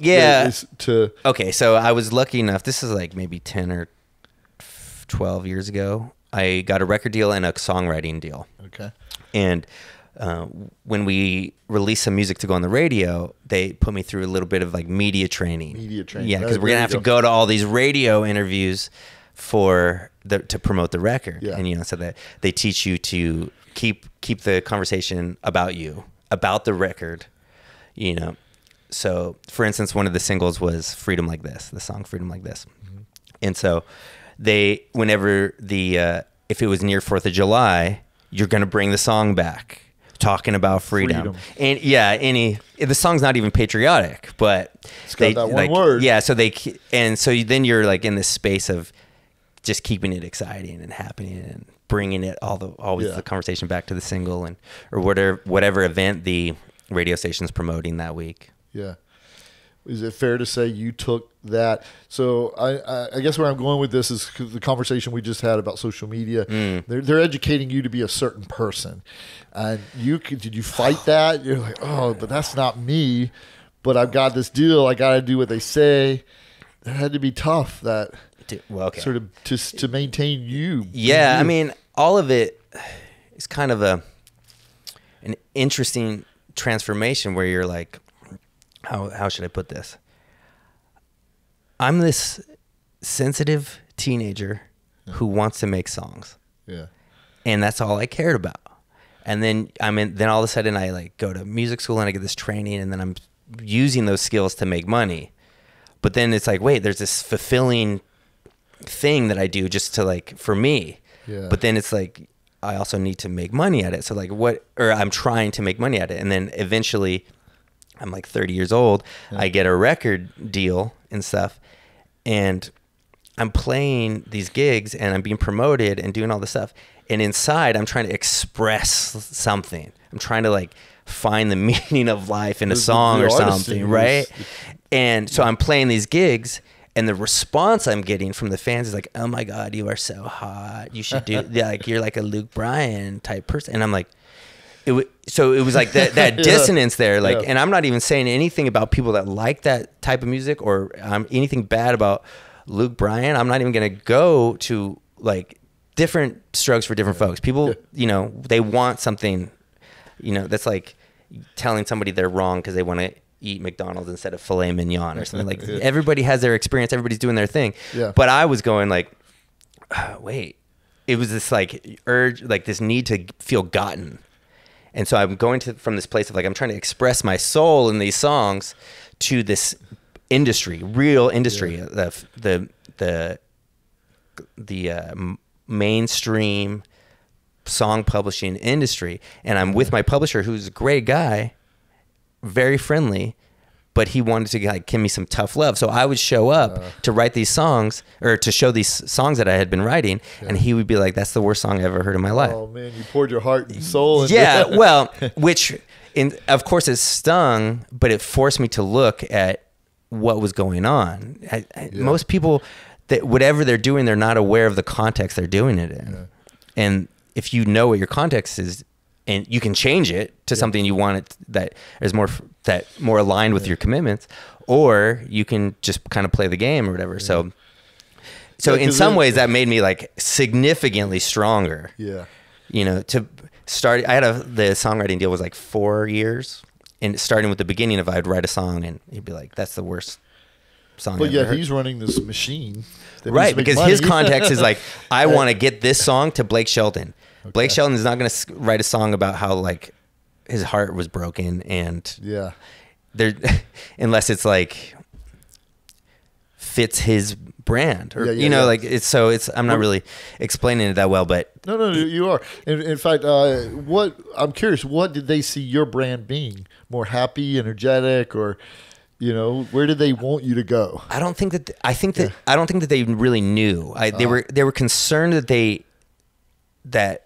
Yeah. Okay, so I was lucky enough. This is like maybe 10 or 12 years ago. I got a record deal and a songwriting deal. Okay. And when we released some music to go on the radio, they put me through a little bit of like media training. Media training. Yeah, because we're going to have to go to all these radio interviews for to promote the record. Yeah. And, you know, so that they teach you to keep the conversation about you, about the record, you know. So, for instance, one of the singles was Freedom Like This, the song Freedom Like This. Mm-hmm. And so they, whenever the, if it was near 4th of July, you're going to bring the song back, talking about freedom. And yeah, the song's not even patriotic, but it's got that one word. Yeah, so then you're like in this space of just keeping it exciting and happening and bringing it always the conversation back to the single and or whatever event the radio station's promoting that week. Yeah. Is it fair to say you took that? So I guess where I'm going with this is the conversation we just had about social media. Mm. They're educating you to be a certain person. And did you fight that? You're like, oh, but that's not me. But I've got this deal. I got to do what they say. That had to be tough. That sort of to maintain you. Yeah, you. I mean, all of it is kind of an interesting transformation where you're like, how should I put this? I'm this sensitive teenager who wants to make songs. Yeah. And that's all I cared about. And then then all of a sudden I like go to music school and I get this training and then I'm using those skills to make money. But then it's like, wait, there's this fulfilling thing that I do just to like, for me. Yeah. But then it's like, I also need to make money at it. So like I'm trying to make money at it. And then eventually I'm like 30 years old. Yeah. I get a record deal and stuff. And I'm playing these gigs and I'm being promoted and doing all this stuff. And inside I'm trying to express something. I'm trying to like find the meaning of life in a song or something, right? And so I'm playing these gigs and the response I'm getting from the fans is like, oh my God, you are so hot. You should do like, you're like a Luke Bryan type person. And I'm like, so it was like that dissonance there. Like, yeah. And I'm not even saying anything about people that like that type of music or anything bad about Luke Bryan. I'm not even going to go to like different strokes for different folks. People, you know, they want something, you know, that's like telling somebody they're wrong because they want to eat McDonald's instead of filet mignon or something. Like everybody has their experience. Everybody's doing their thing. Yeah. But I was going like, oh, wait, it was this like urge, like this need to feel gotten. And so I'm going from this place of like, I'm trying to express my soul in these songs to this industry, real industry, the mainstream song publishing industry. And I'm with my publisher, who's a great guy, very friendly, but he wanted to like give me some tough love. So I would show up to write these songs or to show these songs that I had been writing. Yeah. And he would be like, that's the worst song I ever heard in my life. Oh man, you poured your heart and soul into that. Well, which of course it stung, but it forced me to look at what was going on. Most people, whatever they're doing, they're not aware of the context they're doing it in. Yeah. And if you know what your context is, and you can change it to something you want it that is more aligned with your commitments, or you can just kind of play the game or whatever. Yeah. So in some ways that made me like significantly stronger. Yeah, you know, to start. I had the songwriting deal was like 4 years, and starting with the beginning of I'd write a song and he'd be like, "That's the worst song." But yeah, he's running this machine, right? Because his context is like, I want to get this song to Blake Shelton. Okay. Blake Shelton is not going to write a song about how like his heart was broken and unless it's like fits his brand or you know like it's so it's I'm not really explaining it that well, but no you are. In fact, what I'm curious, what did they see your brand being? More happy, energetic, or you know, where did they want you to go? I don't think that I don't think that they really knew. They were concerned that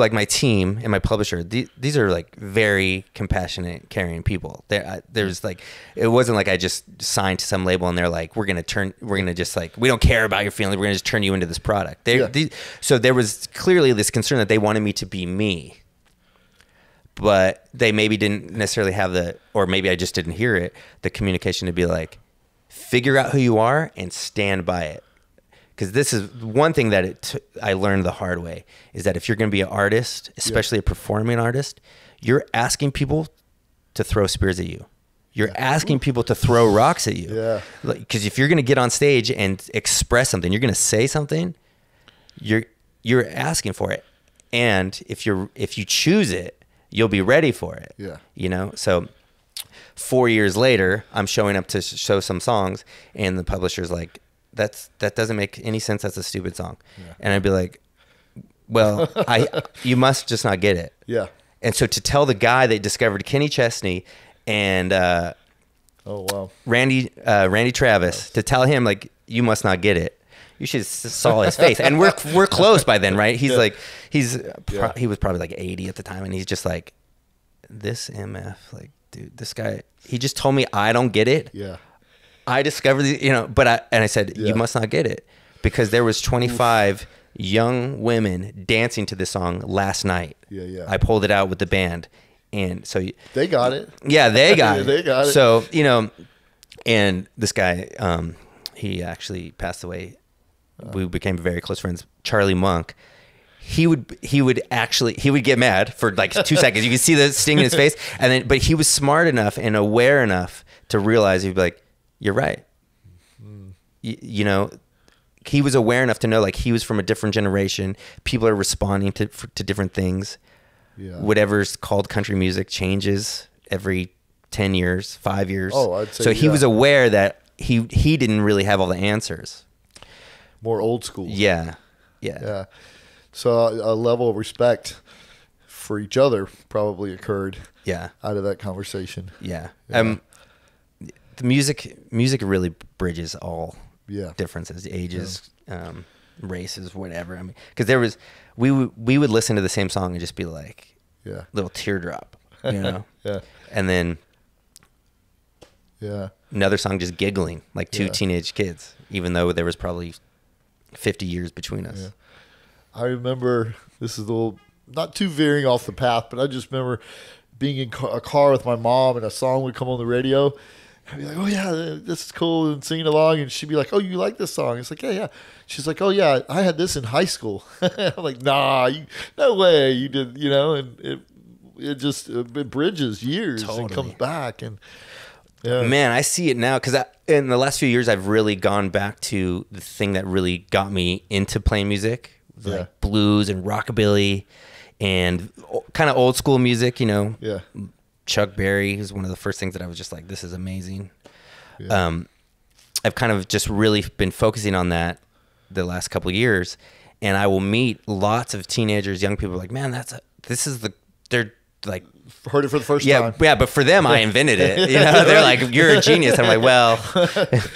like my team and my publisher, these are like very compassionate, caring people. There's like, it wasn't like I just signed to some label and they're like, we don't care about your feelings. We're gonna just turn you into this product. So there was clearly this concern that they wanted me to be me, but they maybe didn't necessarily have the, or maybe I just didn't hear it, the communication to be like, figure out who you are and stand by it. Because this is one thing that I learned the hard way, is that if you're going to be an artist, especially a performing artist, you're asking people to throw spears at you. You're asking people to throw rocks at you. Yeah. Because if you're going to get on stage and express something, you're going to say something, you're asking for it. And if you choose it, you'll be ready for it. Yeah. You know? So 4 years later, I'm showing up to show some songs, and the publisher's like, that doesn't make any sense. That's a stupid song. Yeah. And I'd be like, well, you must just not get it. Yeah. And so to tell the guy that discovered Kenny Chesney and oh wow, Randy Travis, to tell him like, you must not get it. You should saw his face. And we're close by then, right? He's like, he was probably like 80 at the time, and he's just like, this MF, like, dude, this guy, he just told me I don't get it. Yeah. I discovered, you know, and I said, you must not get it, because there was 25 young women dancing to this song last night. Yeah, yeah. I pulled it out with the band, and so they got it. Yeah, they got it. They got it. So you know, and this guy, he actually passed away. We became very close friends. Charlie Monk. He would get mad for like 2 seconds. You could see the sting in his face, and then but he was smart enough and aware enough to realize he'd be like, you're right. You know, he was aware enough to know, like, he was from a different generation. People are responding to different things. Yeah. Whatever's called country music changes every 10 years, 5 years. Oh, I'd say so. He was aware that he didn't really have all the answers. More old school. Yeah. Yeah. Yeah. So a level of respect for each other probably occurred. Yeah. Out of that conversation. Yeah. Yeah. The music really bridges all differences, ages, races, whatever. I mean, because there was, we would listen to the same song and just be like, little teardrop, you know, and then, another song just giggling like two teenage kids, even though there was probably 50 years between us. Yeah. I remember, this is a little not too veering off the path, but I just remember being in a car with my mom, and a song would come on the radio. I'd be like, oh, yeah, this is cool, and singing along. And she'd be like, oh, you like this song? It's like, yeah, yeah. She's like, oh, yeah, I had this in high school. I'm like, nah, no way you did, you know. And it bridges years and comes back. And man, I see it now, because in the last few years, I've really gone back to the thing that really got me into playing music, like blues and rockabilly and kind of old school music, you know. Yeah. Chuck Berry is one of the first things that I was just like, this is amazing. Yeah. I've kind of just really been focusing on that the last couple of years, and I will meet lots of teenagers, young people, like, man, they're like, heard it for the first time. Yeah, but for them, I invented it. You know, they're like, you're a genius. I'm like, well,